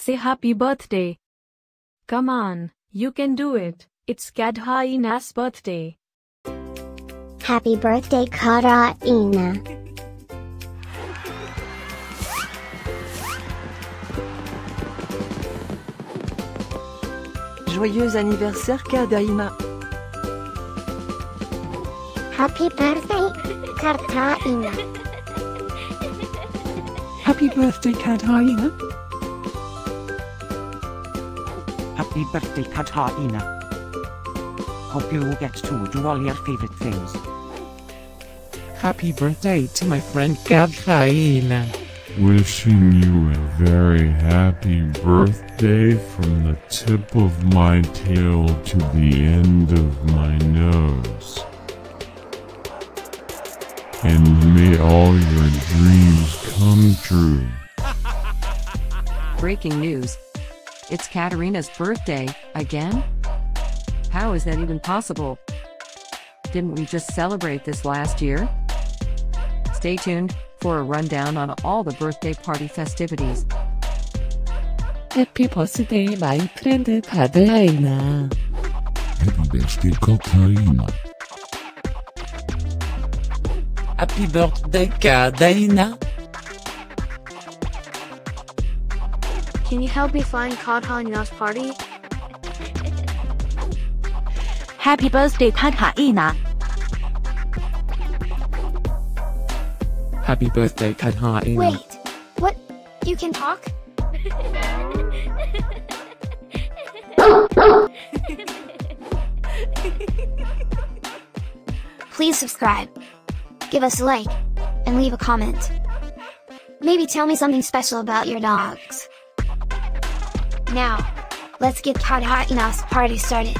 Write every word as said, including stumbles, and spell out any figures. Say happy birthday. Come on, you can do it. It's Catharina's birthday. Happy birthday, Catharina. Joyeux anniversaire, Catharina. Happy birthday, Catharina. Happy birthday, Catharina. Happy birthday, Catharina. Hope you get to do all your favorite things. Happy birthday to my friend Catharina. Wishing you a very happy birthday from the tip of my tail to the end of my nose. And may all your dreams come true. Breaking news. It's Catharina's birthday, again? How is that even possible? Didn't we just celebrate this last year? Stay tuned for a rundown on all the birthday party festivities. Happy birthday, my friend Catharina. Happy birthday, Catharina. Happy birthday, Catharina. Can you help me find Catharina's party? Happy birthday, Catharina. Happy birthday, Catharina. Wait, what? You can talk? Please subscribe, give us a like, and leave a comment. Maybe tell me something special about your dogs. Now, let's get Catharina's party started.